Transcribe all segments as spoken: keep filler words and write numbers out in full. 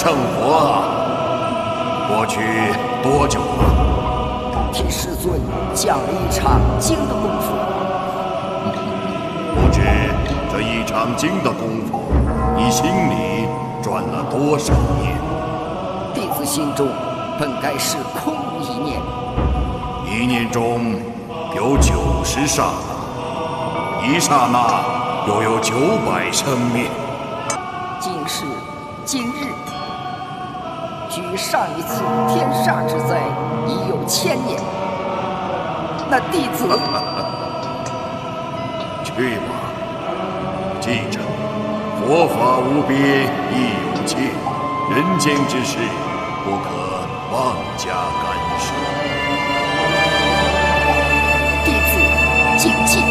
圣佛啊，过去多久了？听师尊讲了一场经的功夫。不知这一场经的功夫，你心里转了多少年？弟子心中本该是空无一念，一念中有九十刹那，一刹那又有九百生灭。今世今日，距上一次天煞之灾已有千年，那弟子去吧，记着，佛法无边亦有界，人间之事不可妄加干涉。弟子谨记。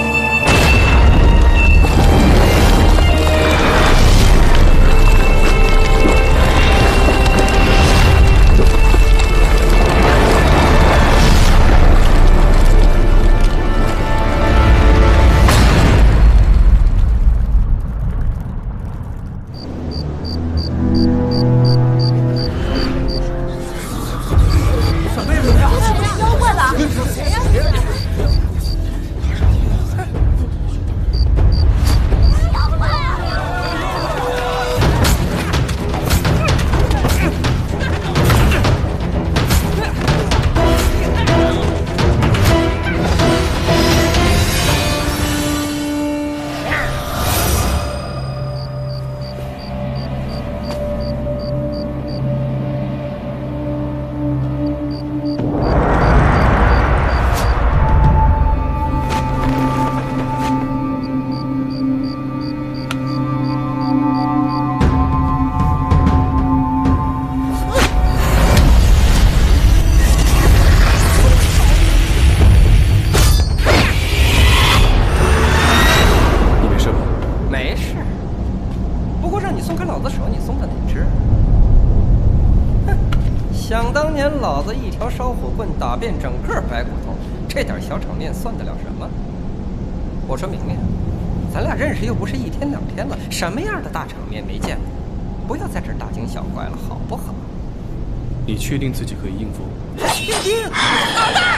什么样的大场面没见过？不要在这儿大惊小怪了，好不好？你确定自己可以应付？确定。老大。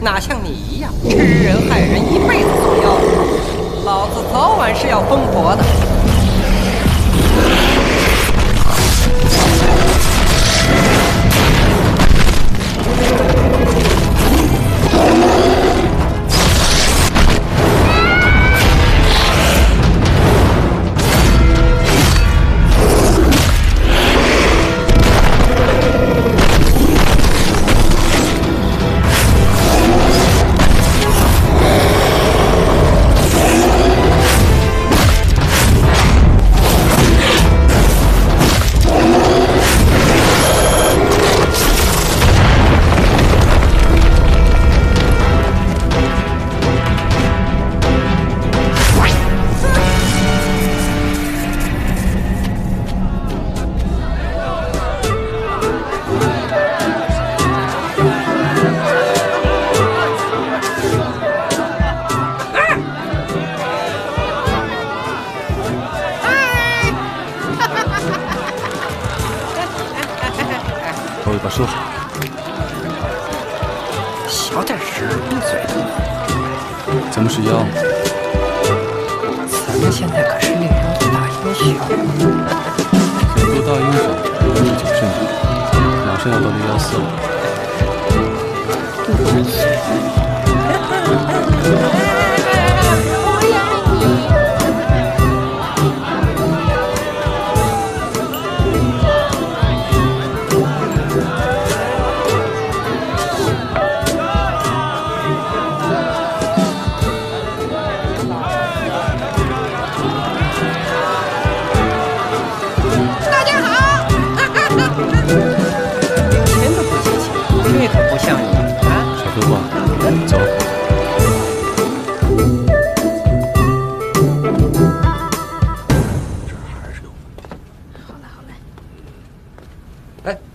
哪像你一样吃人害人，一辈子作妖，老子早晚是要封佛的。舒服。小点声，闭嘴！咱们睡觉吧。咱们现在可是领养多大英雄！想做大英雄，一九十年，马上要到六幺四了。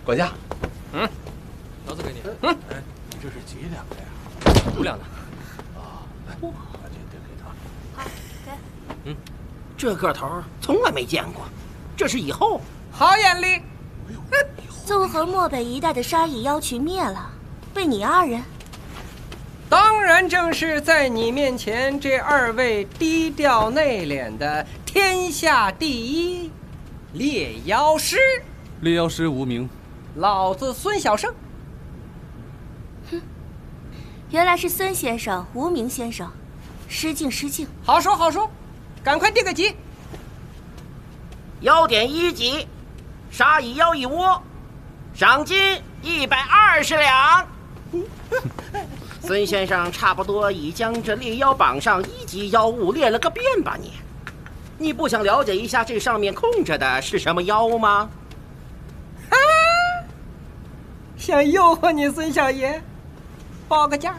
管家，嗯，刀子给你。嗯，哎，你这是几两的呀？五两的。啊，来，把这给他。好，给。嗯，这个头从来没见过，这是以后。好眼力。邹河漠北一带的沙蚁妖群灭了，被你二人。当然，正是在你面前，这二位低调内敛的天下第一猎妖师。猎妖师无名。 老子孙小圣，哼，原来是孙先生、无名先生，失敬失敬。好说好说，赶快定个级。幺点一级，杀蚁妖一窝，赏金一百二十两。孙先生差不多已将这猎妖榜上一级妖物列了个遍吧？你，你不想了解一下这上面空着的是什么妖吗？ 想诱惑你，孙小爷，报个价。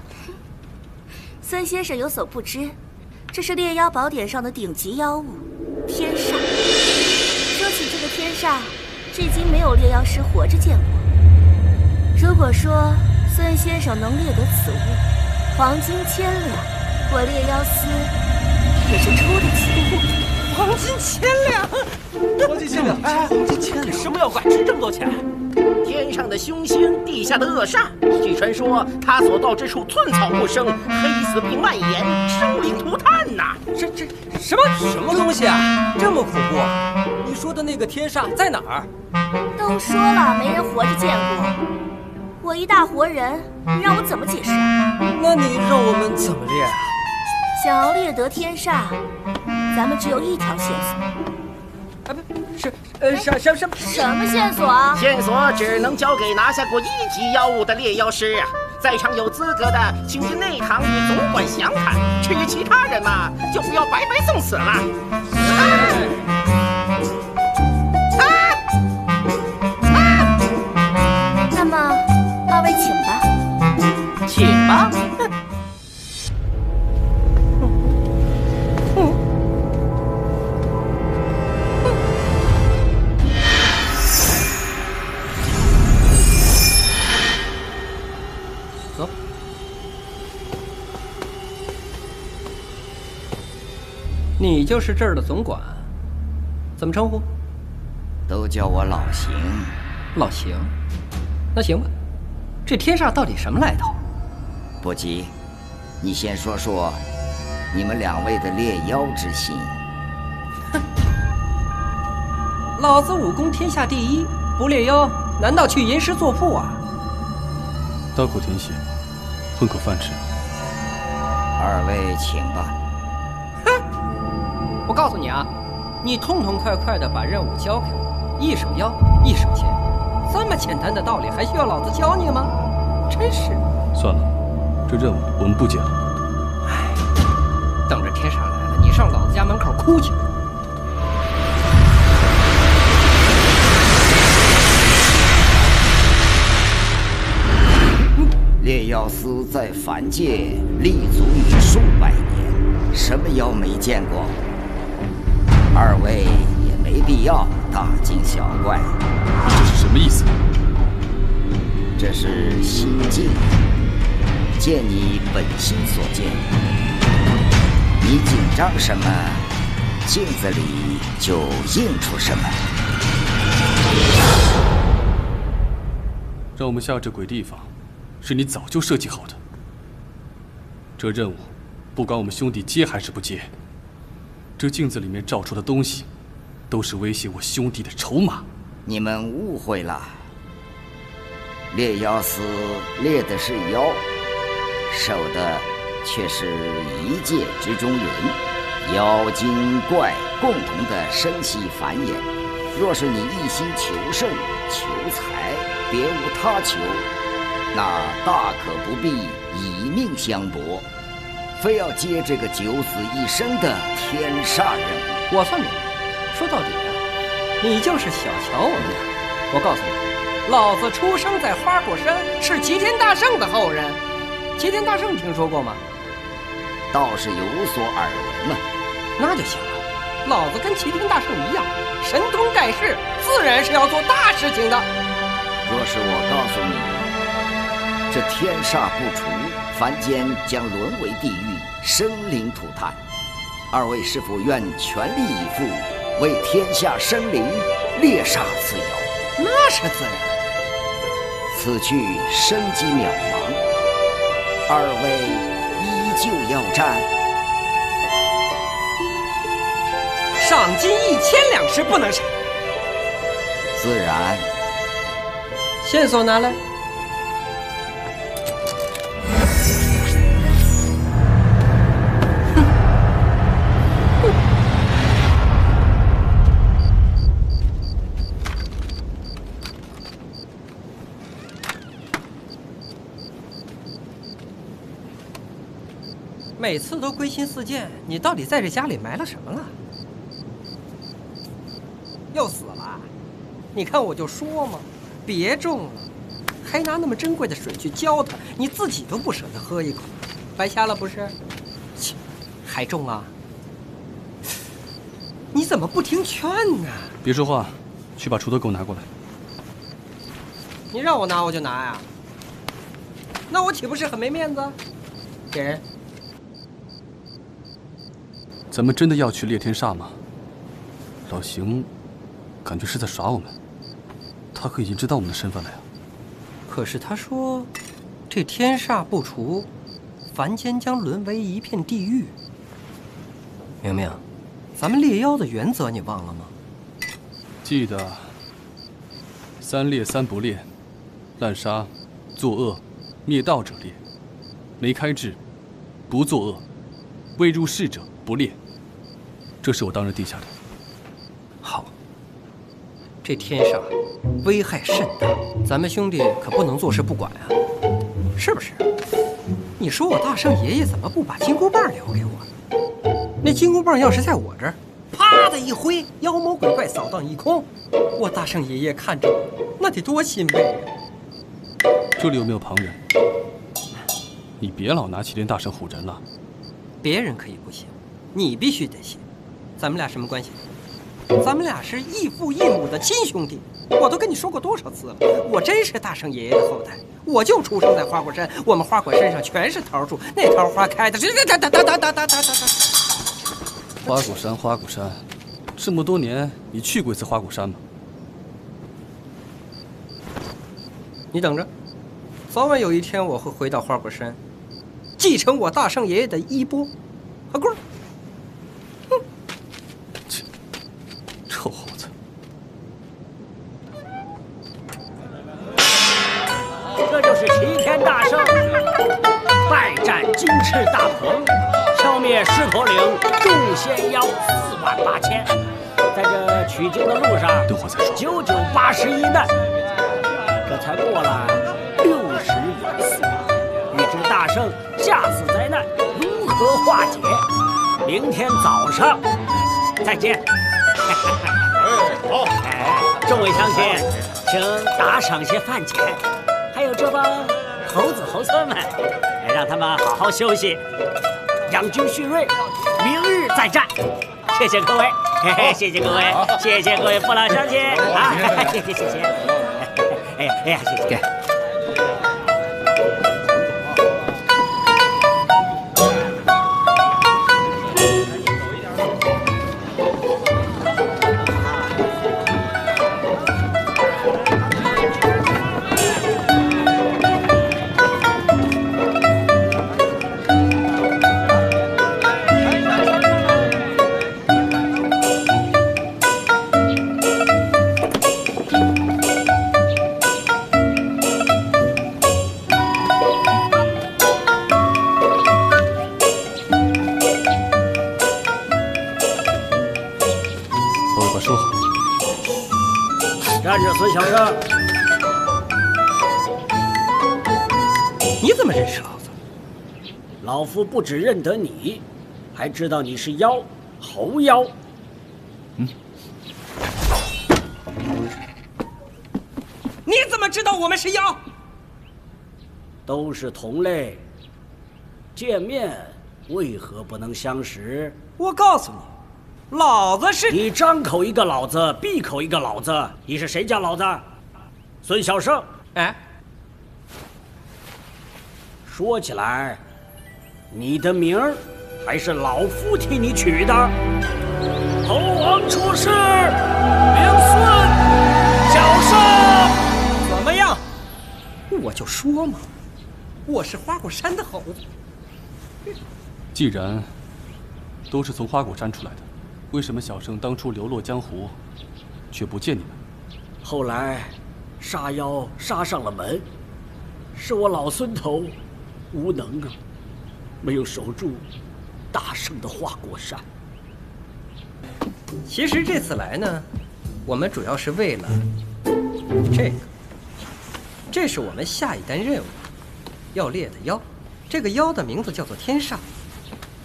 孙先生有所不知，这是猎妖宝典上的顶级妖物——天煞。说起这个天煞，至今没有猎妖师活着见过。如果说孙先生能猎得此物，黄金千两，我猎妖司也是出得起。黄金千两，黄金千两，哎，黄金千两，什么妖怪值这么多钱？ 天上的凶星，地下的恶煞。据传说，他所到之处，寸草不生，黑死病蔓延，生灵涂炭呐！这这什么什么东西啊？这么恐怖、啊？你说的那个天煞在哪儿？都说了，没人活着见过。我一大活人，你让我怎么解释？那你让我们怎么猎啊？想要猎得天煞，咱们只有一条线索。 啊不是，呃，什什什什么线索啊？线索只能交给拿下过一级妖物的猎妖师啊！在场有资格的，请进内堂与总管详谈。至于其他人嘛，就不要白白送死了。啊 你就是这儿的总管，怎么称呼？都叫我老邢。老邢，那行吧。这天煞到底什么来头？不急，你先说说你们两位的猎妖之心。哼，老子武功天下第一，不猎妖难道去吟诗作赋啊？刀口舔血，混口饭吃。二位请吧。 我告诉你啊，你痛痛快快的把任务交给我，一省腰，一省钱，这么简单的道理还需要老子教你吗？真是。算了，这任务我们不接了。哎，等着天煞来了，你上老子家门口哭去。 猎妖司在凡界立足已数百年，什么妖没见过？二位也没必要大惊小怪。这是什么意思？这是心境，见你本心所见。你紧张什么，镜子里就映出什么。让我们下这鬼地方，是你早就设计好的。这任务，不管我们兄弟接还是不接，这镜子里面照出的东西，都是威胁我兄弟的筹码。你们误会了。猎妖司猎的是妖，守的却是一界之中人，妖精怪共同的生息繁衍。 若是你一心求胜、求财，别无他求，那大可不必以命相搏，非要接这个九死一生的天煞任务。我算明白，说到底啊，你就是小瞧我们俩。我告诉你，老子出生在花果山，是齐天大圣的后人。齐天大圣听说过吗？倒是有所耳闻呢。那就行了。 老子跟齐天大圣一样，神通盖世，自然是要做大事情的。若是我告诉你，这天煞不除，凡间将沦为地狱，生灵涂炭。二位是否愿全力以赴，为天下生灵猎杀此妖？那是自然。此去生机渺茫，二位依旧要战。 赏金一千两是不能少。自然。线索拿来。每次都归心似箭，你到底在这家里埋了什么了？ 又死了，你看我就说嘛，别种了，还拿那么珍贵的水去浇它，你自己都不舍得喝一口，白瞎了不是？切，还种啊？你怎么不听劝呢？别说话，去把锄头给我拿过来。你让我拿我就拿呀、啊，那我岂不是很没面子？给人。咱们真的要去猎天煞吗？老邢。 感觉是在耍我们，他可已经知道我们的身份了呀。可是他说，这天煞不除，凡间将沦为一片地狱。明明，咱们猎妖的原则你忘了吗？记得，三猎三不猎，滥杀、作恶、灭道者猎；没开智、不作恶、未入世者不猎。这是我当日定下的。好。 这天煞危害甚大，咱们兄弟可不能坐视不管啊！是不是？你说我大圣爷爷怎么不把金箍棒留给我呢？那金箍棒要是在我这儿，啪的一挥，妖魔鬼怪扫荡一空，我大圣爷爷看着我，那得多欣慰呀！这里有没有旁人？你别老拿齐天大圣唬人了。别人可以不信，你必须得信。咱们俩什么关系？ 咱们俩是异父异母的亲兄弟，我都跟你说过多少次了，我真是大圣爷爷的后代，我就出生在花果山，我们花果山上全是桃树，那桃花开的是哒哒哒哒哒哒哒哒。花果山，花果山，这么多年你去过一次花果山吗？你等着，早晚有一天我会回到花果山，继承我大圣爷爷的衣钵和棍儿。 臭猴子！这就是齐天大圣，拜战金翅大鹏，消灭狮驼岭众仙妖四万八千，在这取经的路上，九九八十一难，这才过了六十有四。欲知大圣下次灾难如何化解，明天早上再见。 好，众位乡亲，请打赏些饭钱，还有这帮猴子猴孙们，让他们好好休息，养精蓄锐，明日再战。谢谢各位，谢谢各位，谢谢各位父老乡亲啊！谢谢谢谢，哎呀哎呀，谢谢。可说。站着，孙小生！你怎么认识老子？老夫不只认得你，还知道你是妖，猴妖。嗯。你怎么知道我们是妖？都是同类，见面为何不能相识？我告诉你。 老子是你张口一个老子，闭口一个老子，你是谁家老子？孙小生。哎，说起来，你的名儿还是老夫替你取的。猴王出世，名孙小生。怎么样？我就说嘛，我是花果山的猴子。既然都是从花果山出来的。 为什么小生当初流落江湖，却不见你们？后来，杀妖杀上了门，是我老孙头无能啊，没有守住大圣的花果山。其实这次来呢，我们主要是为了这个，这是我们下一单任务要猎的妖。这个妖的名字叫做天煞，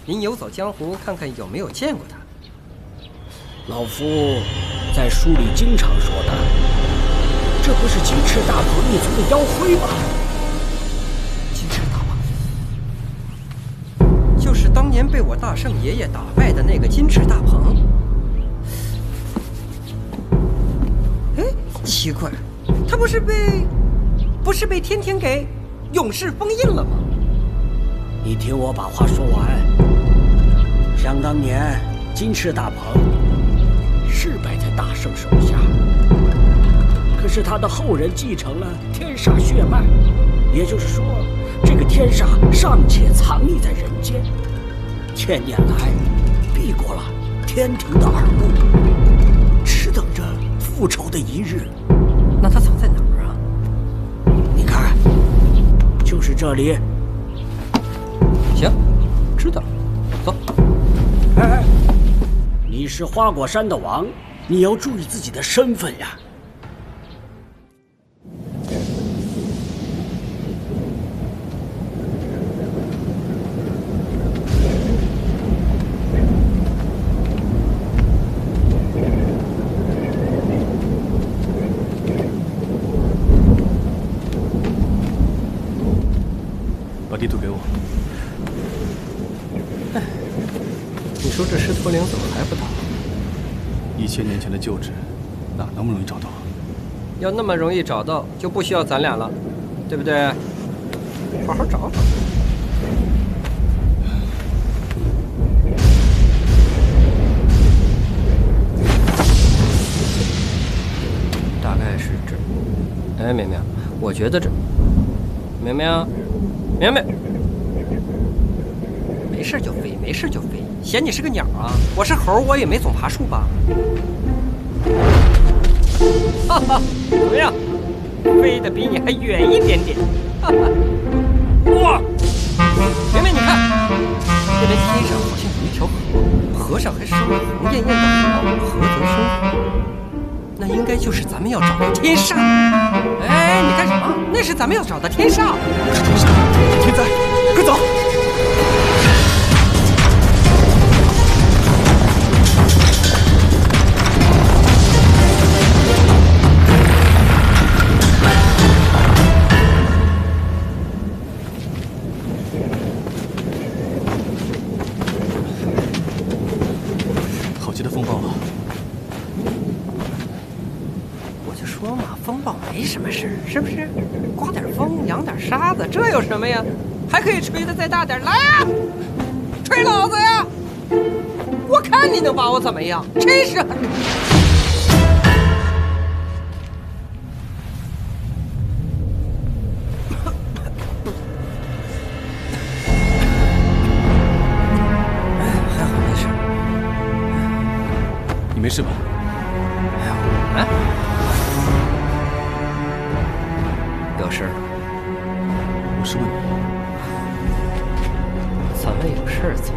您游走江湖看看有没有见过他。 老夫在书里经常说的，这不是金翅大鹏一族的妖徽吗？金翅大鹏，就是当年被我大圣爷爷打败的那个金翅大鹏。哎，奇怪，他不是被，不是被天庭给永世封印了吗？你听我把话说完。想当年，金翅大鹏。 是败在大圣手下，可是他的后人继承了天煞血脉，也就是说，这个天煞尚且藏匿在人间，千年来避过了天庭的耳目，只等着复仇的一日。那他藏在哪儿啊？你看，就是这里。行，知道了，走。哎哎。 你是花果山的王，你要注意自己的身份呀。把地图给我。哎，你说这狮驼岭怎么还不倒？ 一千年前的旧址，哪那么容易找到啊？要那么容易找到，就不需要咱俩了，对不对？好好找找。大概是这。哎，明明，我觉得这……明明，明明，没事就飞，没事就飞。 嫌你是个鸟啊！我是猴，我也没总爬树吧？哈哈，怎么样？飞得比你还远一点点。哈哈，哇！明明，你看，那边天上好像有一条河，河上还烧着红艳艳的火，河流生辉。那应该就是咱们要找的天煞。哎，你干什么？那是咱们要找的天煞。是天煞，天灾，快走！ 是不是？刮点风，扬点沙子，这有什么呀？还可以吹得再大点，来呀，吹老子呀！我看你能把我怎么样？真是。 事儿做。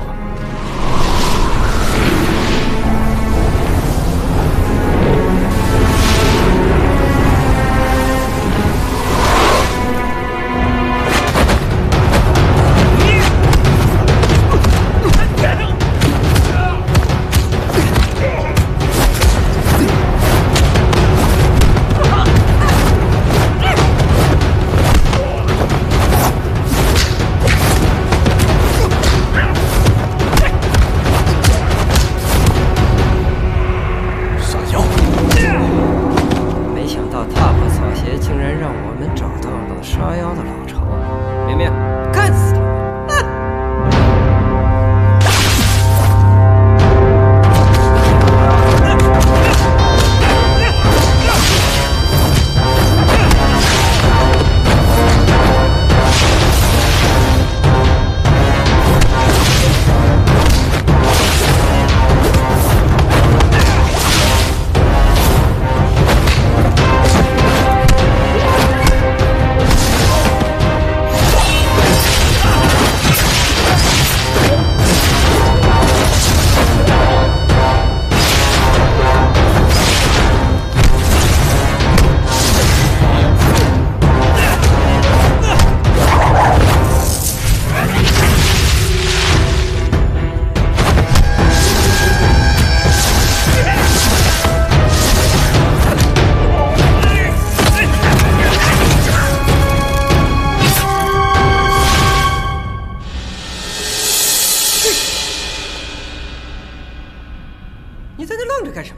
你在那愣着干什么？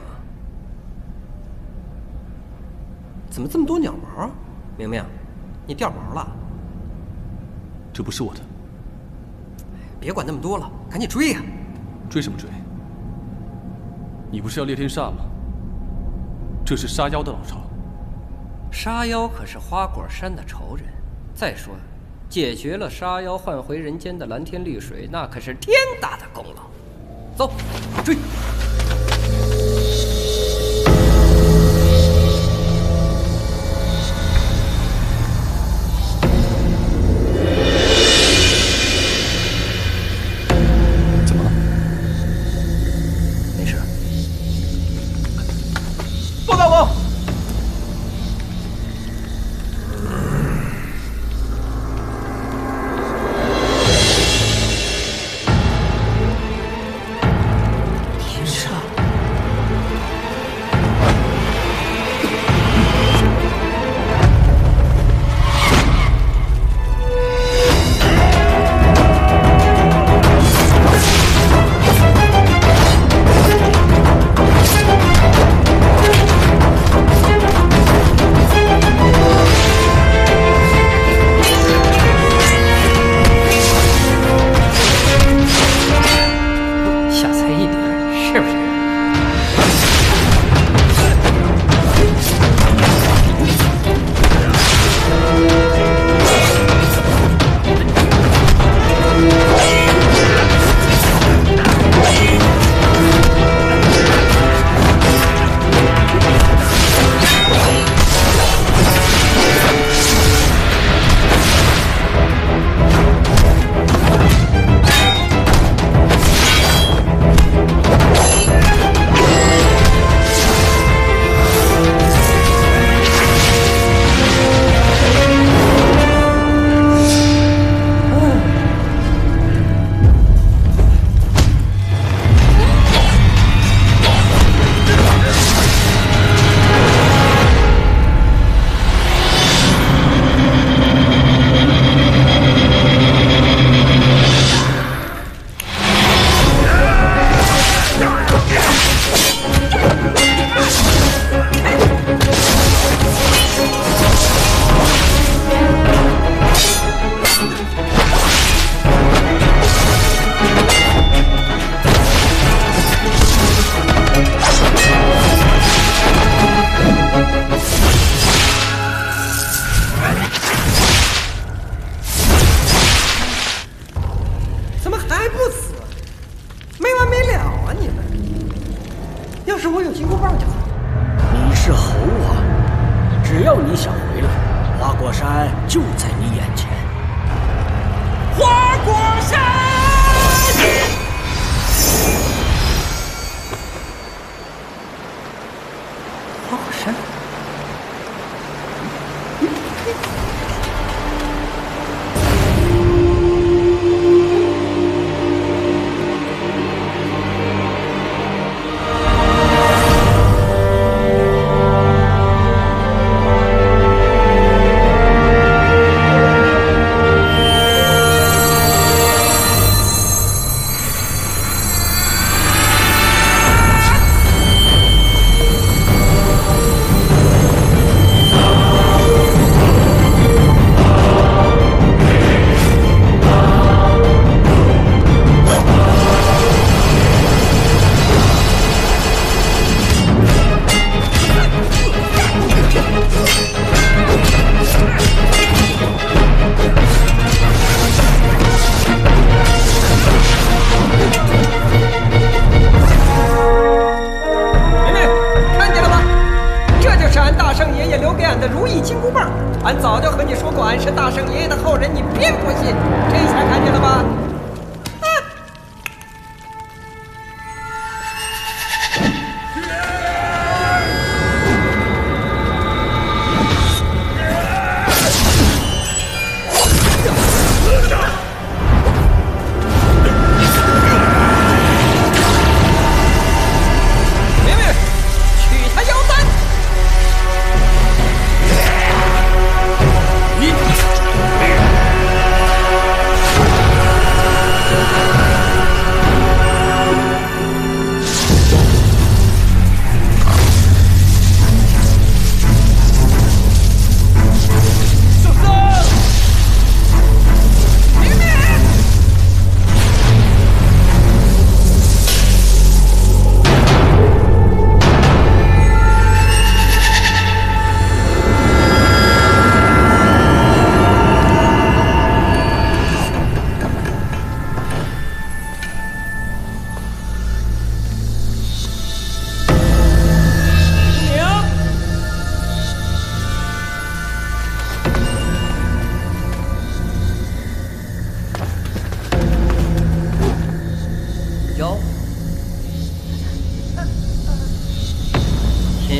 怎么这么多鸟毛？明明，你掉毛了？这不是我的。别管那么多了，赶紧追呀！追什么追？你不是要猎天煞吗？这是杀妖的老巢。杀妖可是花果山的仇人。再说，解决了杀妖，换回人间的蓝天绿水，那可是天大的功劳。走，追！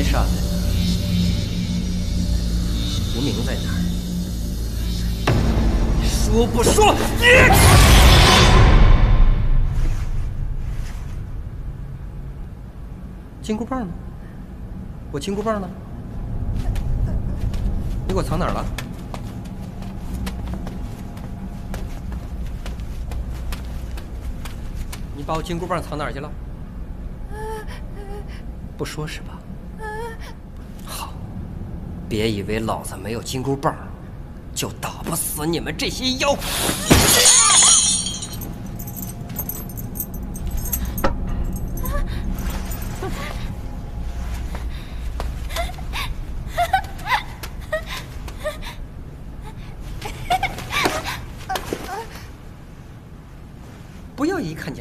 飞上来的无名在哪儿？你说不说？你！ 金箍棒呢？我金箍棒呢？你给我藏哪儿了？你把我金箍棒藏哪儿去了？不说是吧？好，别以为老子没有金箍棒，就打不死你们这些妖！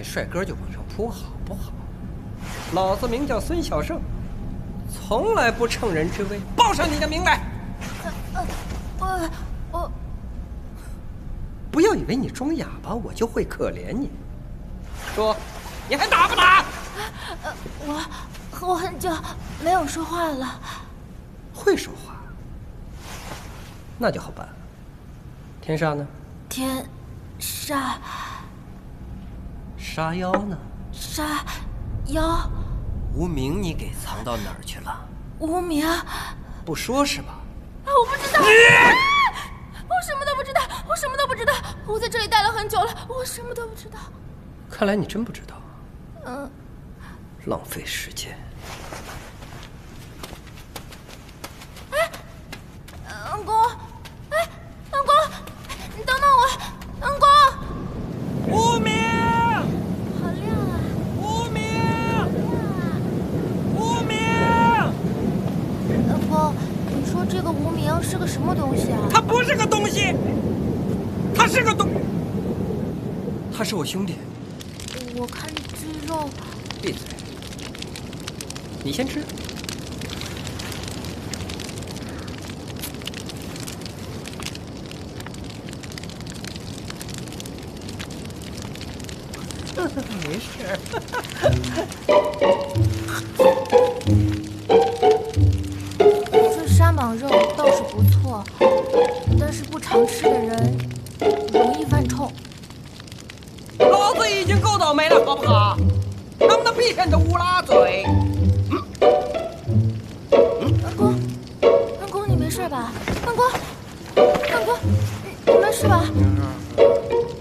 帅哥就往上扑，好不好？老子名叫孙小圣，从来不乘人之危。报上你的名来！我我不要以为你装哑巴，我就会可怜你。说，你还打不打？我我很久没有说话了。会说话，那就好办。天煞呢？天煞。 杀妖呢？杀妖，无名，你给藏到哪儿去了？无名，不说是吧？啊，我不知道，我什么都不知道，我什么都不知道，我在这里待了很久了，我什么都不知道。看来你真不知道。嗯，浪费时间。哎，恩公，哎，恩公，你等等我，恩公，无名。 这个无名是个什么东西啊？他不是个东西，他是个东，他是我兄弟。我看这肉。闭嘴！你先吃。没事。 绑肉倒是不错，但是不常吃的人容易犯冲。老子已经够倒霉了，好不好？能不能闭上你的乌拉嘴？嗯嗯、恩公，恩公，你没事吧？恩公，恩公，你你没事吧？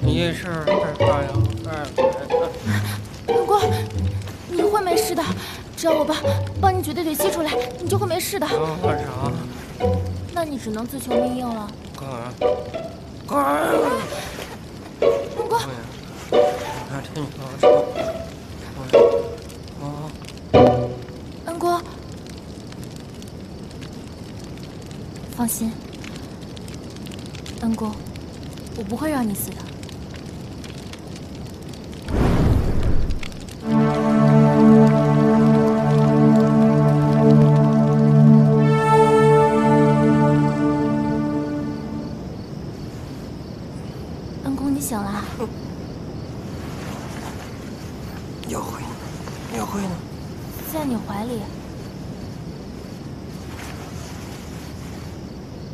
你是二大爷，二恩公，你会没事的。 只要我帮帮你举对腿吸出来，你就会没事的。干啥？那你只能自求命硬了。干啥？干啥？恩公，哎，听你说，我，恩公，放心，恩公，我不会让你死的。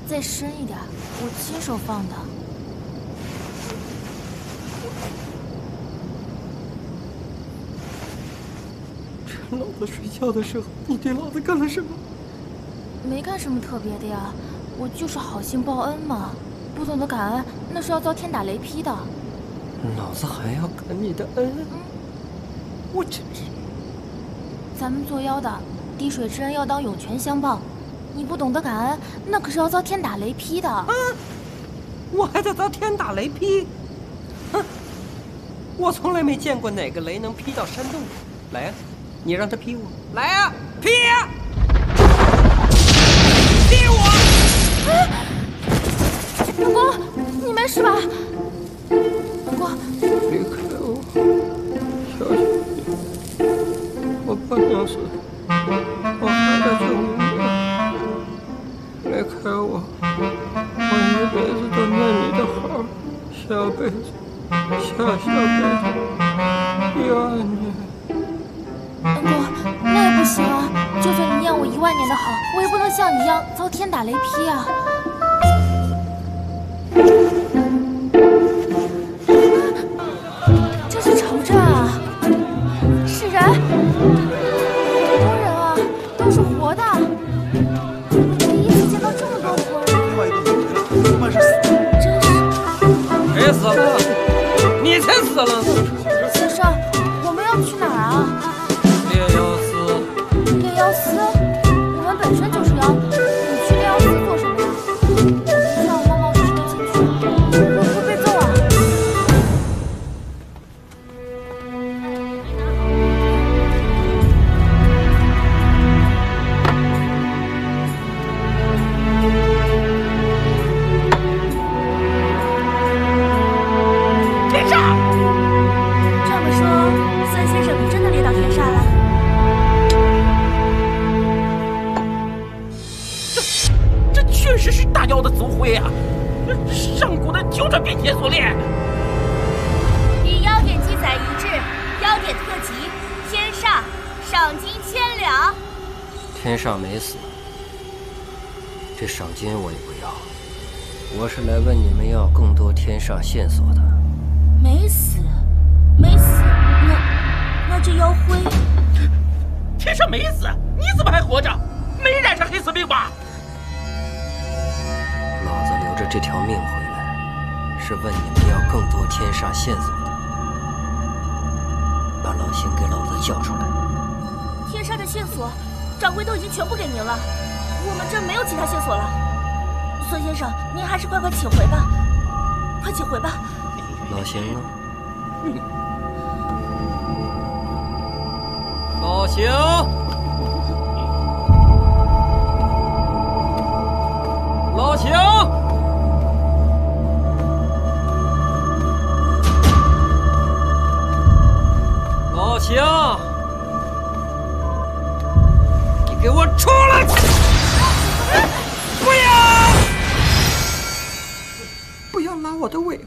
再深一点，我亲手放的。趁老子睡觉的时候，你对老子干了什么？没干什么特别的呀，我就是好心报恩嘛。不懂得感恩，那是要遭天打雷劈的。老子还要感你的恩？嗯、我真是……咱们做妖的，滴水之恩要当涌泉相报。 你不懂得感恩，那可是要遭天打雷劈的。啊！我还得遭天打雷劈？哼！我从来没见过哪个雷能劈到山洞里。来呀、啊，你让他劈我！来呀、啊，劈呀、啊！劈我！啊！恩公，你没事吧？恩公，离开我，小心点，我不能死，我还得救命。 别开我，我一辈子都念你的好，下辈子、下下辈子，一万年。恩公，那也不行啊！就算你念我一万年免得好，我也不能像你一样遭天打雷劈啊！这是潮汕啊，是人，好多人啊，都是活的。我第一次见到这么多活人。另外一个活人，多半是死的。真是。谁死了？你才死了！先生，我们要去哪儿啊？猎妖司。猎妖司。 本身就是妖，你去猎妖司做什么呀？我不想冒冒失失的进去，会不会被揍啊？天煞！这么说，孙先生真的猎到天煞了？ 确实是大妖的族徽啊，上古的九转变天所炼。以妖典记载一致，妖典特辑，天煞，赏金千两。天煞没死，这赏金我也不要。我是来问你们要更多天煞线索的。没死，没死，那那这妖徽，天煞没死，你怎么还活着？没染上黑死病吧？ 老子留着这条命回来，是问你们要更多天煞线索的。把老邢给老子叫出来！天煞的线索，掌柜都已经全部给您了，我们这没有其他线索了。孙先生，您还是快快请回吧，快请回吧。老邢呢？老邢。 老邢，老邢，你给我出来！不要，不要拉我的尾巴！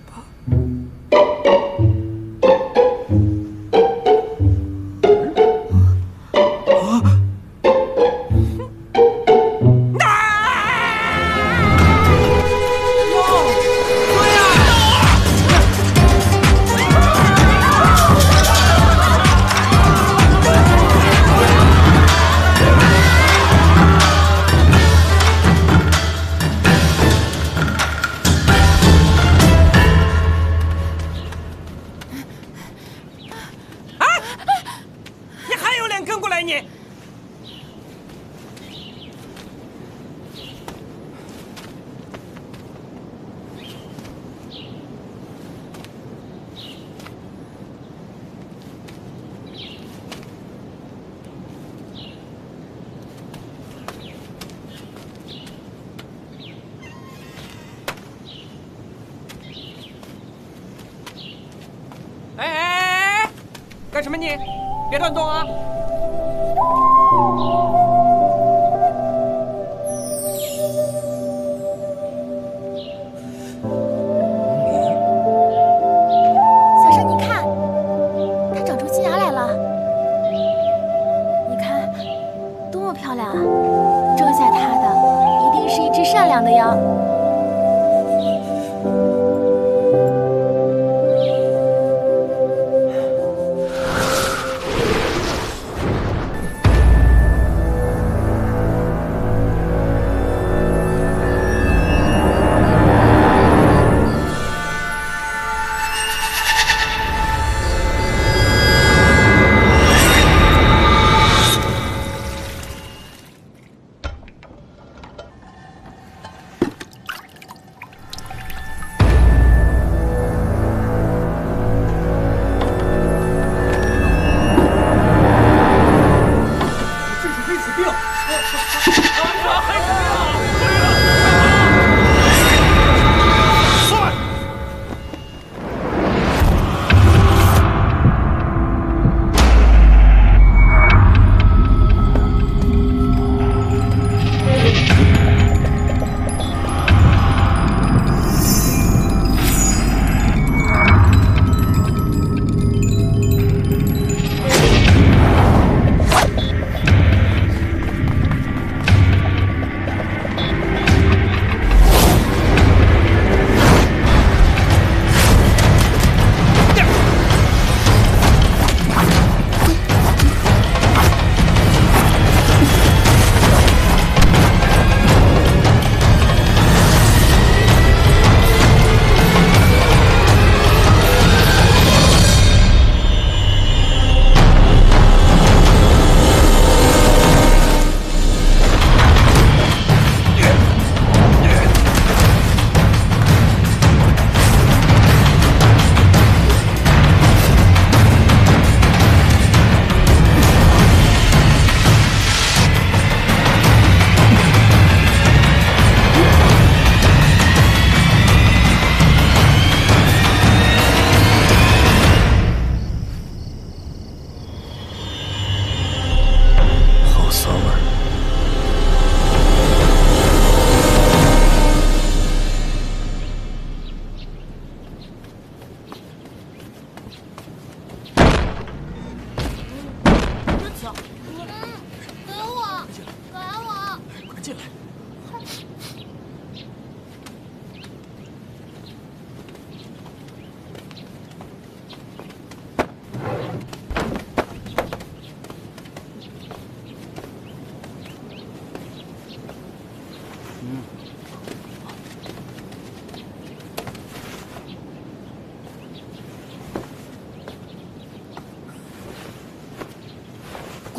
干什么你？别乱动啊！小生，你看，它长出金牙来了。你看，多么漂亮啊！种下它的，一定是一只善良的妖。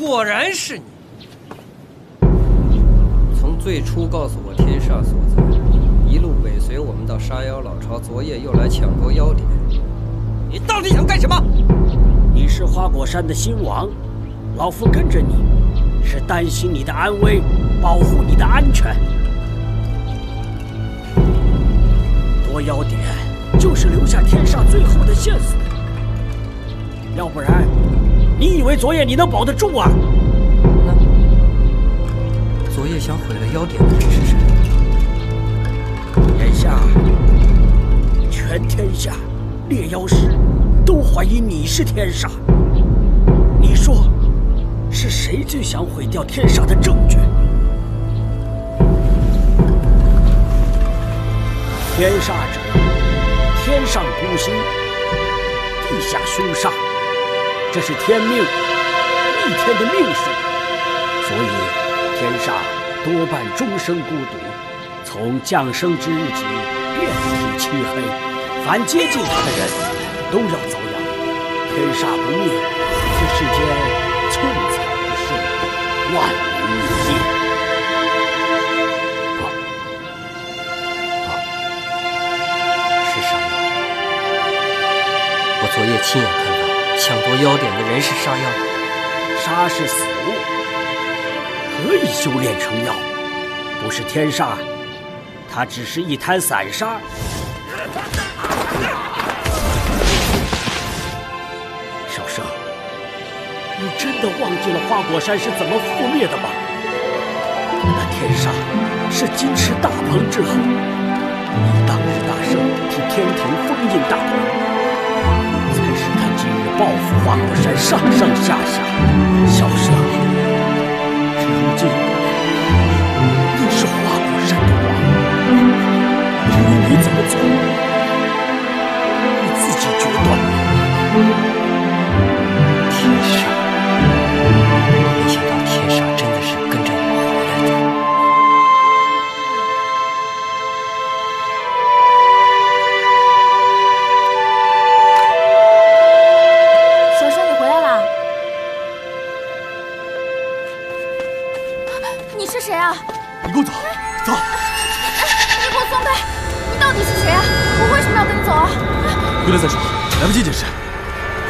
果然是你！从最初告诉我天煞所在，一路尾随我们到沙妖老巢，昨夜又来抢夺妖典，你到底想干什么？你是花果山的新王，老夫跟着你，是担心你的安危，保护你的安全。夺妖典就是留下天煞最后的线索，要不然。 你以为昨夜你能保得住啊？那昨夜想毁了妖典的人是谁？眼下，全天下猎妖师都怀疑你是天煞。你说，是谁最想毁掉天煞的证据？天煞者，天上孤星，地下凶煞。 这是天命，逆天的命数，所以天煞多半终生孤独。从降生之日起，遍体漆黑，凡接近他的人都要遭殃。天煞不灭，此世间寸草不生，万民一灭。不，不，是杀妖！我昨夜亲眼看到。 抢夺妖典的人是沙妖，沙是死物，可以修炼成妖，不是天煞，它只是一滩散沙。小生，你真的忘记了花果山是怎么覆灭的吗？那天煞是金翅大鹏之后，你当日大圣替天庭封印大鹏。 报复花果山上上下下，小生，如今你是花果山的王，至于你怎么走，你自己决断。天煞，没想到天煞真的是跟着我回来的。你给我走，走！你给我松开！你到底是谁啊？我为什么要跟你走啊？回来再说，来不及解释。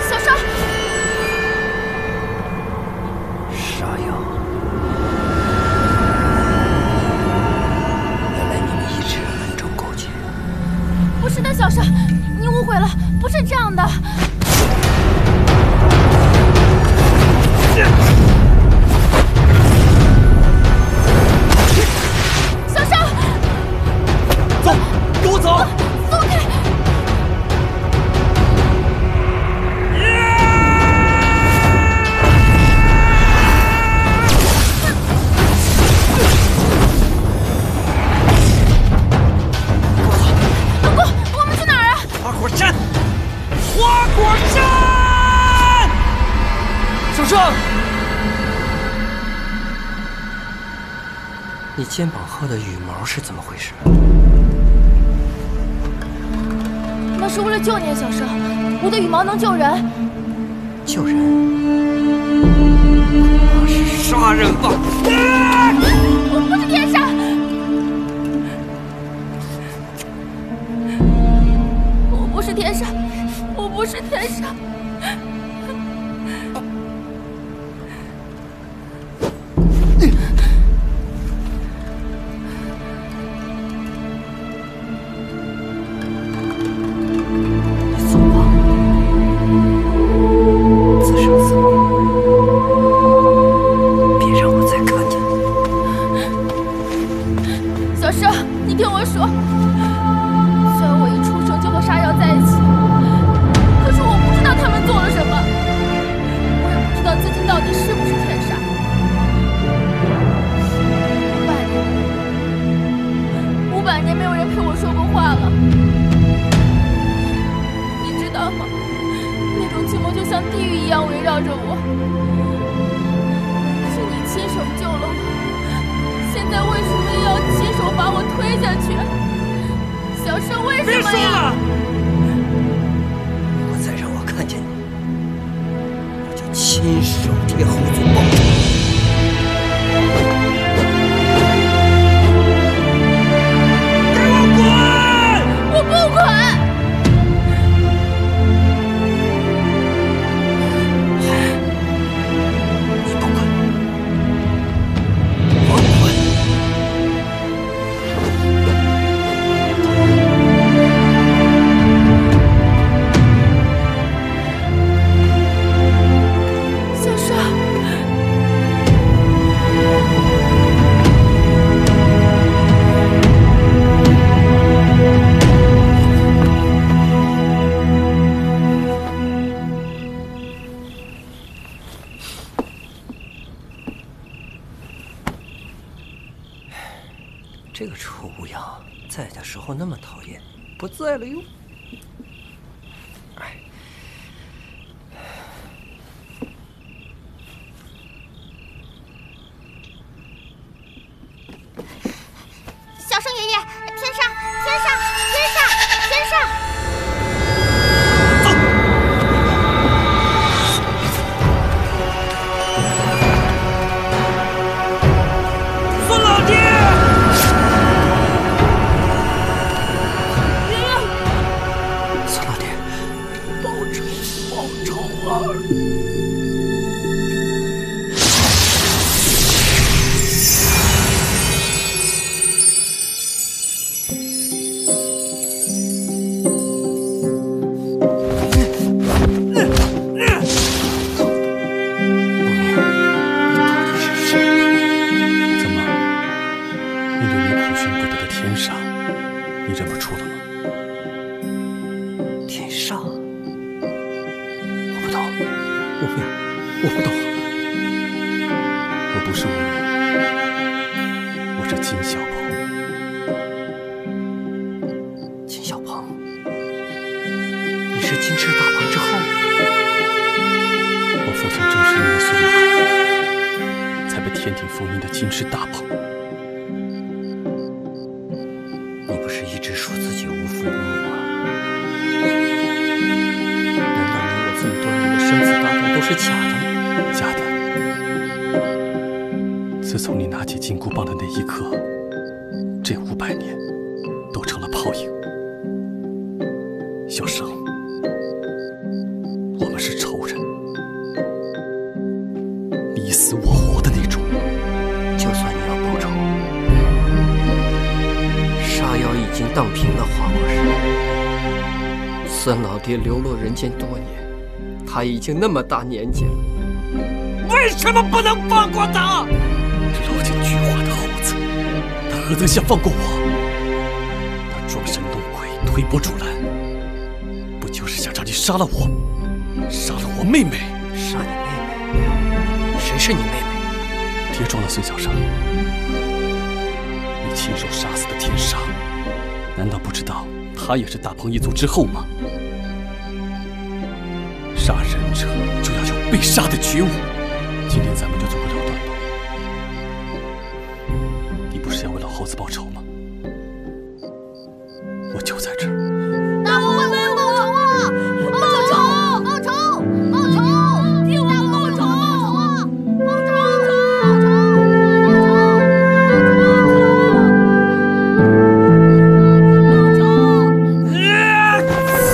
小生，沙妖，原来你们一直暗中勾结。不是的，小生，你误会了，不是这样的。 肩膀后的羽毛是怎么回事？那是为了救你，小生。我的羽毛能救人。救人？那是杀人吧？啊、我不是天煞。我不是天煞，我不是天煞。 到底是不是天煞？这个臭乌鸦在的时候那么讨厌，不在了又……哎，小圣爷爷，天上，天上，天上，天上！ 也流落人间多年，他已经那么大年纪了，为什么不能放过他？这漏尽菊花的猴子，他何曾想放过我？他装神弄鬼，推波助澜，不就是想让你杀了我，杀了我妹妹？杀你妹妹？谁是你妹妹？别装了，孙小生，你亲手杀死的天杀，难道不知道他也是大鹏一族之后吗？ 杀人者就要有被杀的觉悟，今天咱们就做个了断吧。你不是要为老猴子报仇吗？我就在这儿。大王为我报仇！报仇！报仇！报仇！替我报仇！报仇！报仇！报仇！报仇！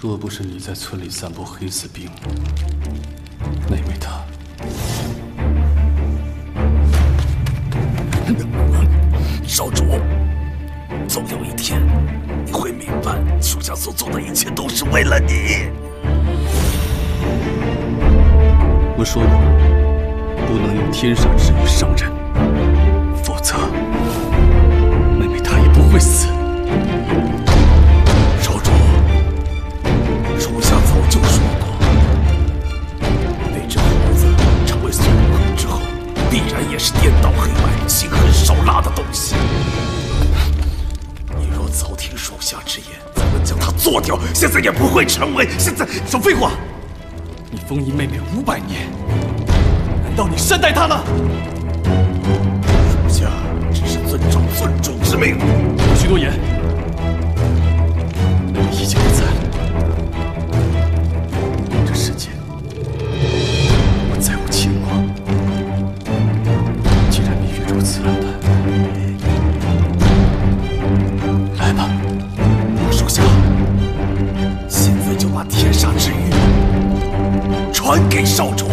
若不是你在村里散播黑死病，难为他。少主，总有一天你会明白，属下所做的一切都是为了你。我说过，不能用天杀之力伤人，否则妹妹她也不会死。 是颠倒黑白、心狠手辣的东西。你若早听属下之言，咱们将他做掉，现在也不会成为现在。少废话！你封印妹妹五百年，难道你善待她了？属下只是遵照尊主之命。不许多言，妹妹已经不在了，这世间不再有情况。既然命运如此安排，来吧，属下现在就把天煞之玉 还给少主。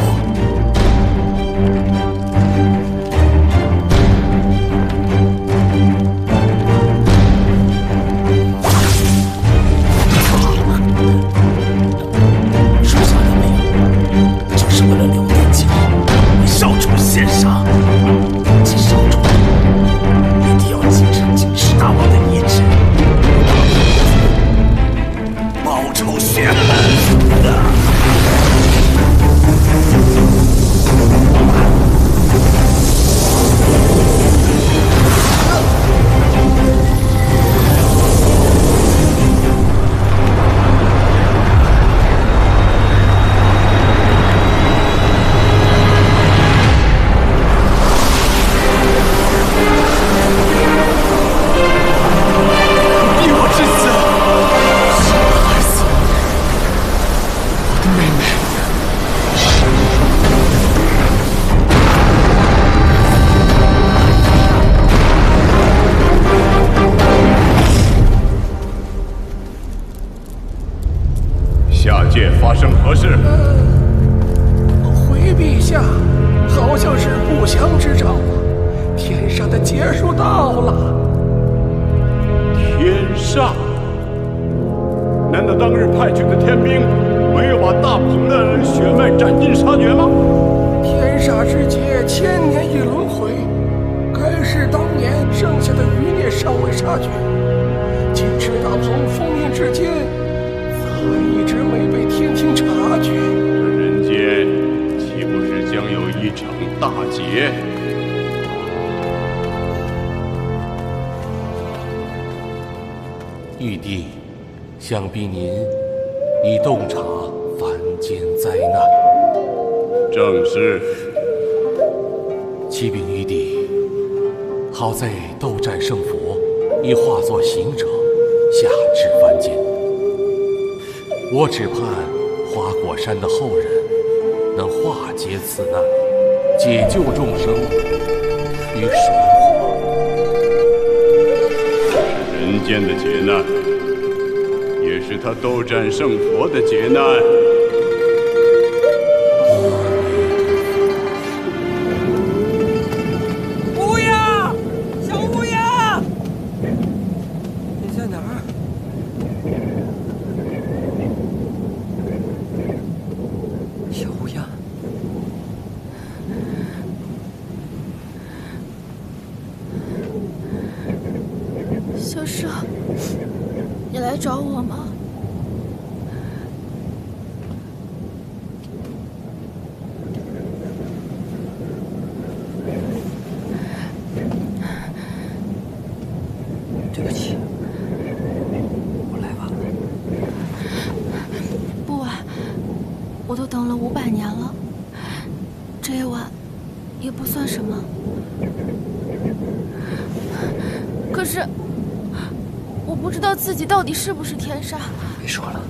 到底是不是天煞？别说了，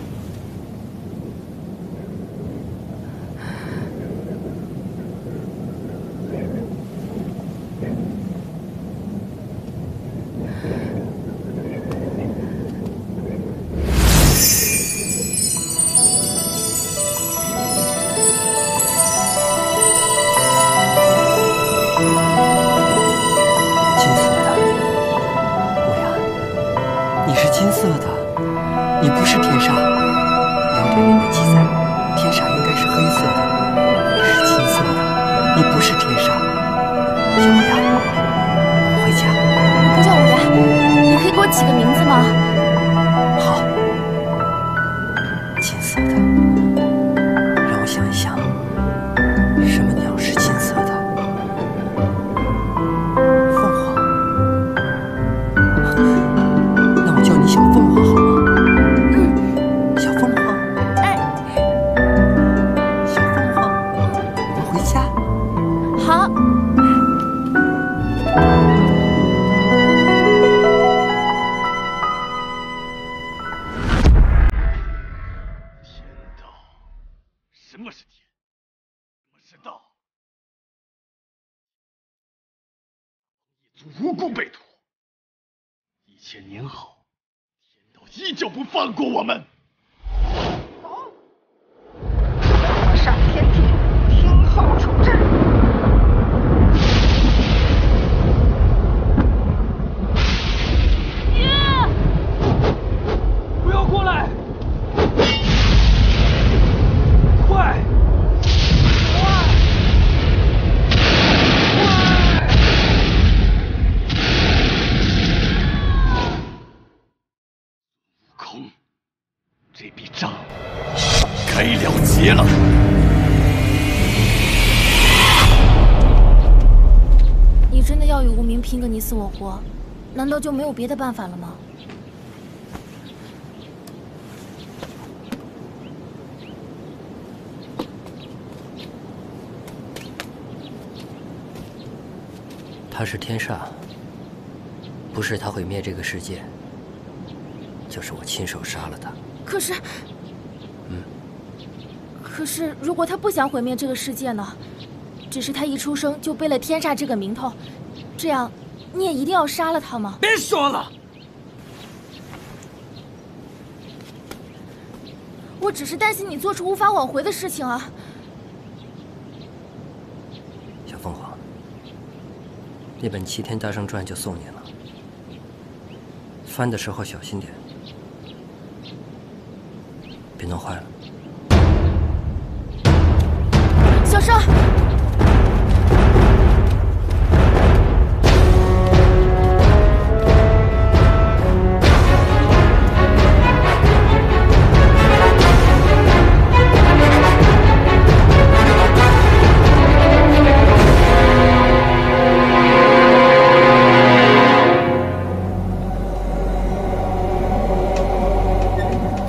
无辜被屠。一千年后，天道依旧不放过我们。 拼个你死我活，难道就没有别的办法了吗？他是天煞，不是他毁灭这个世界，就是我亲手杀了他。可是，嗯，可是如果他不想毁灭这个世界呢？只是他一出生就背了天煞这个名头。 这样，你也一定要杀了他吗？别说了，我只是担心你做出无法挽回的事情啊。小凤凰，那本《齐天大圣传》就送你了，翻的时候小心点，别弄坏了。小圣。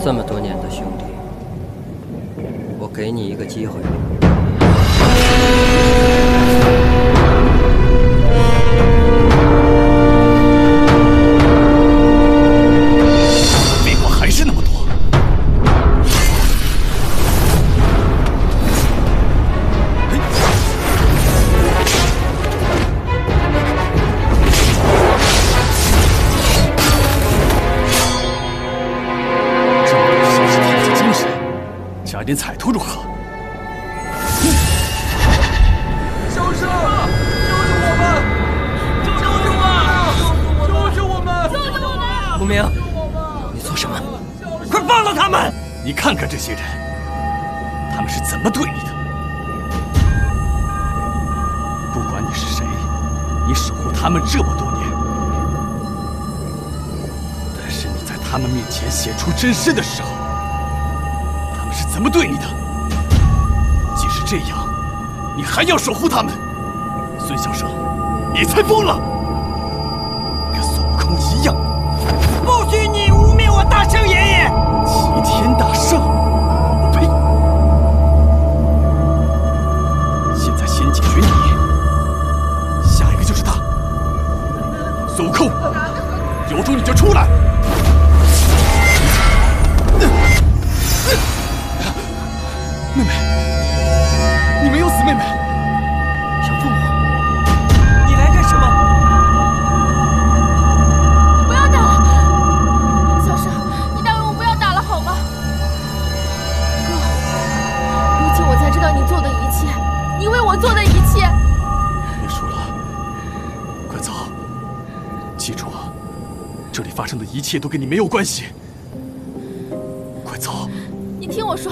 这么多年的兄弟，我给你一个机会。美国还是那么多。点彩图如何？小圣，救救我们！救救我们！救救我们！救救我们！无名，你做什么？快放了他们！你看看这些人，他们是怎么对你的？不管你是谁，你守护他们这么多年，但是你在他们面前显出真身的时候。 怎么对你的？即使这样，你还要守护他们。孙小生，你才疯了，跟孙悟空一样。不许你污蔑我大圣爷爷！齐天大圣，呸！现在先解决你，下一个就是他。孙悟空，有种你就出来！ 妹妹，你没有死，妹妹。小凤凰，你来干什么？不要打了，小生，你答应我不要打了好吗？哥，如今我才知道你做的一切，你为我做的一切。你输了，快走！记住啊，这里发生的一切都跟你没有关系。快走！你听我说。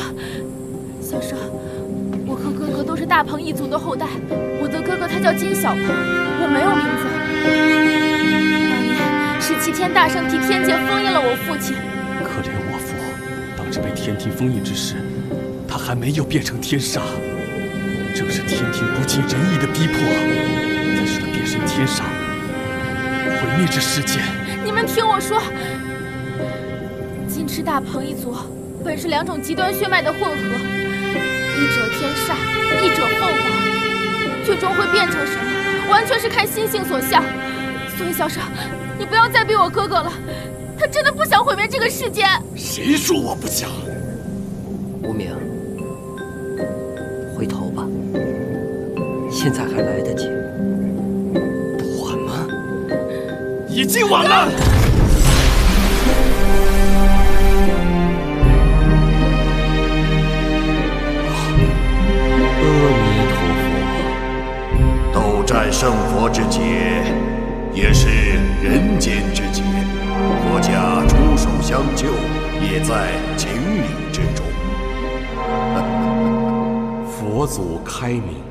小生，我和哥哥都是大鹏一族的后代。我的哥哥他叫金小鹏，我没有名字。当年是齐天大圣替天界封印了我父亲。可怜我父，当时被天庭封印之时，他还没有变成天煞。正是天庭不尽人意的逼迫，才使他变身天煞，毁灭这世界。你们听我说，金翅大鹏一族本是两种极端血脉的混合。 一者天煞，一者凤凰，最终会变成什么，完全是看心性所向。所以小生，你不要再逼我哥哥了，他真的不想毁灭这个世界。谁说我不想？无名，回头吧，现在还来得及。不晚吗？已经晚了。阿弥陀佛，斗战胜佛之劫，也是人间之劫。佛家出手相救，也在情理之中。佛祖开明。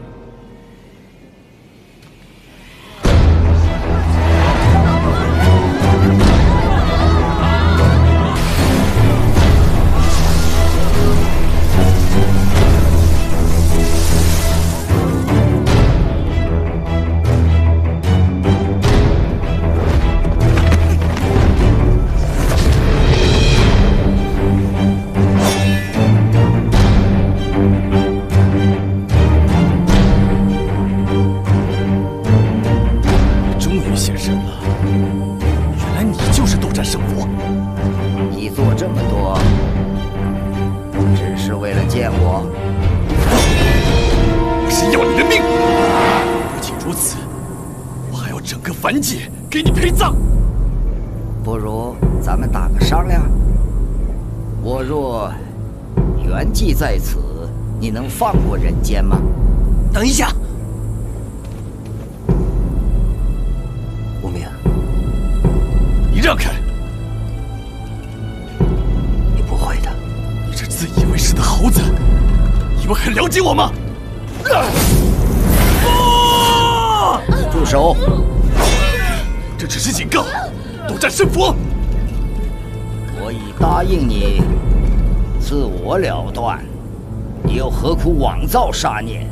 在此，你能放过人间吗？等一下，无名，你让开！你不会的，你这自以为是的猴子，以为很了解我吗？啊！住手！这只是警告，斗战胜佛。我已答应你。 自我了断，你又何苦妄造杀念？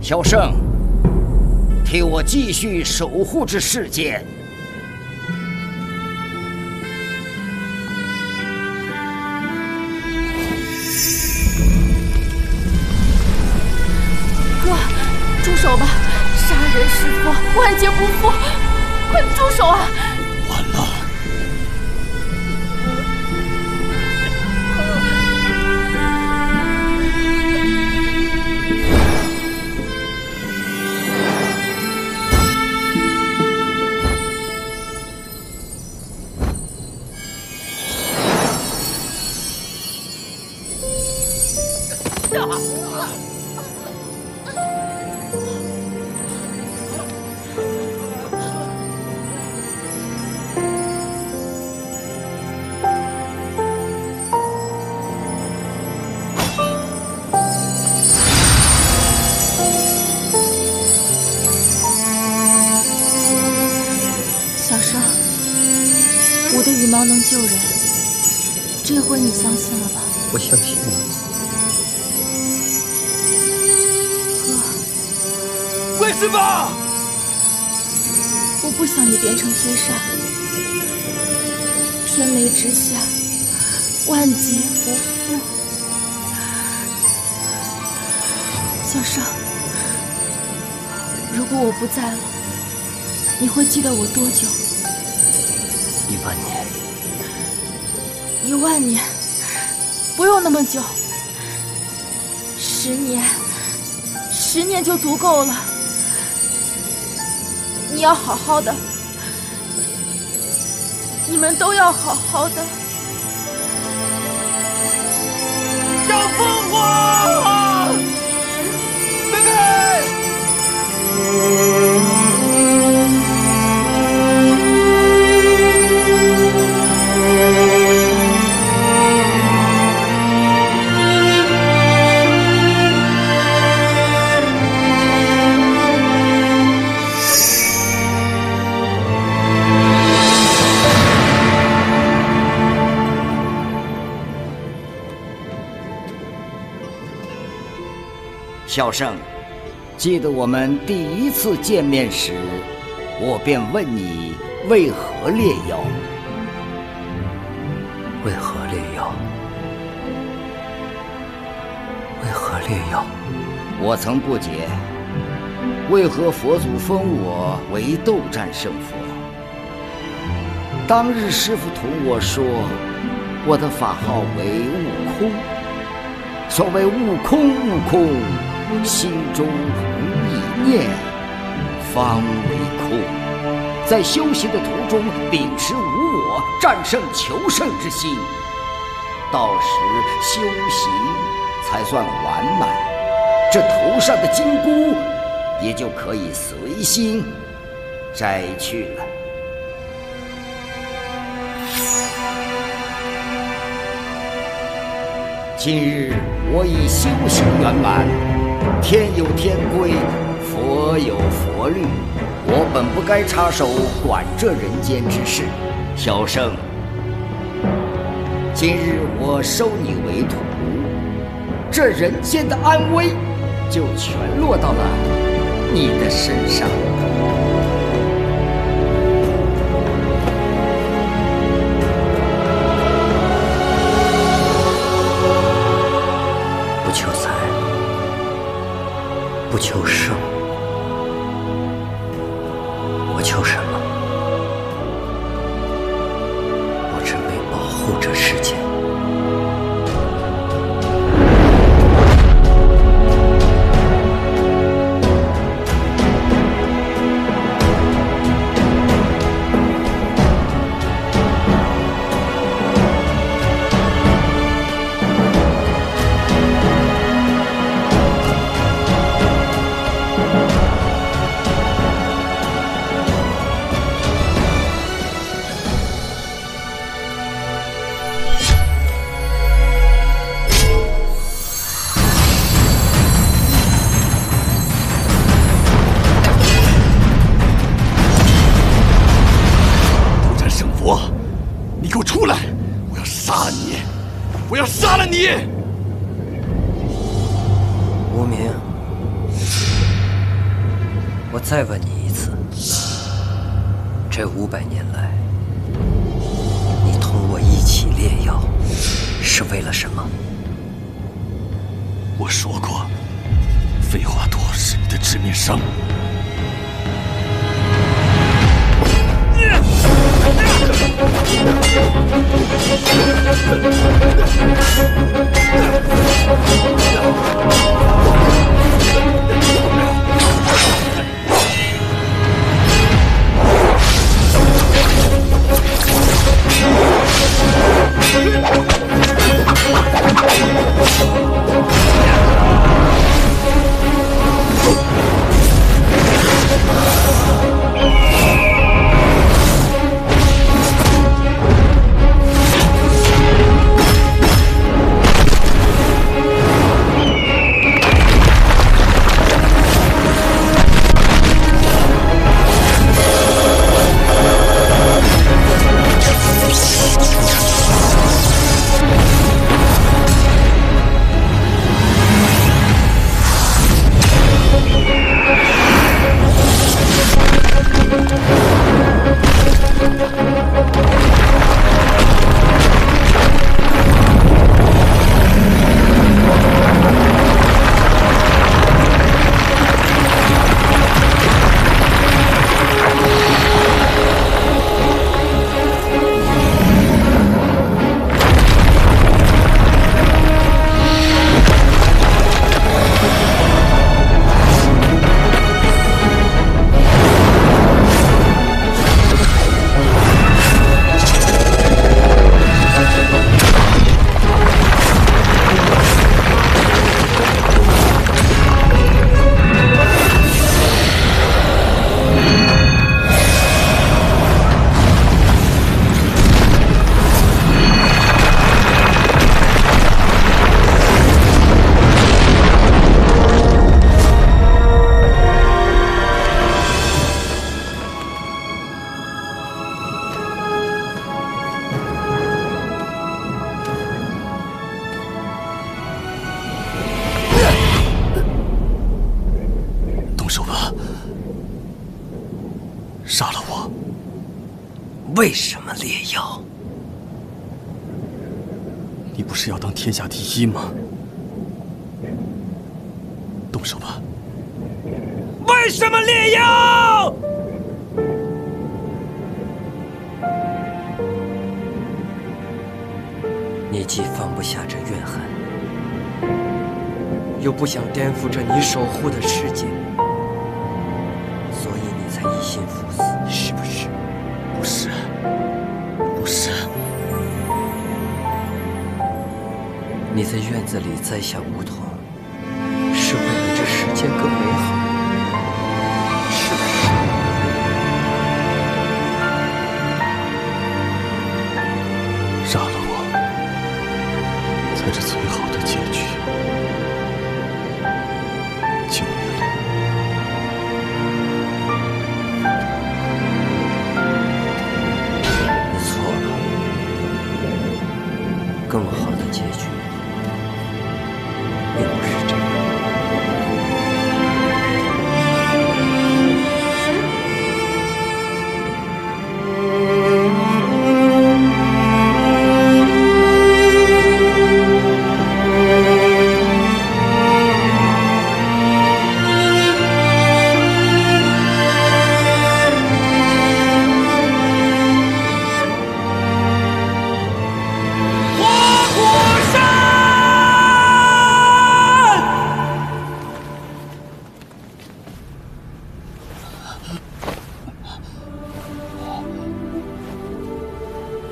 小圣，替我继续守护这世界。哥，住手吧！杀人弑父，万劫不复。 快住手啊！晚了。毛能救人，这回你相信了吧？我相信你。哥，为什么？我不想你变成天煞，天雷之下，万劫不复。小圣，如果我不在了，你会记得我多久？一万年。 一万年，不用那么久，十年，十年就足够了。你要好好的，你们都要好好的。小凤凰，妹妹。 小圣，记得我们第一次见面时，我便问你为何猎妖？为何猎妖？为何猎妖？我曾不解，为何佛祖封我为斗战胜佛？当日师父同我说，我的法号为悟空。所谓悟空，悟空。心中无一念，方为空。在修行的途中，秉持无我、战胜、求胜之心，到时修行才算完满。这头上的金箍也就可以随心摘去了。今日我已修行圆满，天有天规，佛有佛律，我本不该插手管这人间之事。小圣，今日我收你为徒，这人间的安危就全落到了你的身上。不求财，不求胜，我求什么？我只为保护这世界。再问你一次，这五百年来，你同我一起炼药，是为了什么？我说过，废话多是你的致命伤。为什么炼药？你不是要当天下第一吗？动手吧！为什么炼药？你既放不下这怨恨，又不想颠覆着你守护的世界，所以你才一心赴死，是不是？不是，不是。你在院子里栽下梧桐，是为了这世界更美好，是不是？杀了我，才是最好的结局。 更好的结局，并不是这样。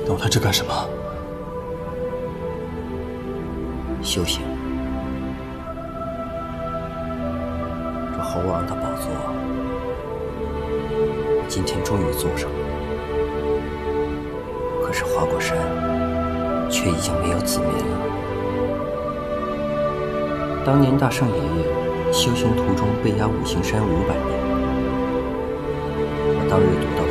等我来这干什么？修行。这猴王的宝座，今天终于坐上了，可是花果山却已经没有子民了。当年大圣爷爷修行途中被压五行山五百年，我当日读到。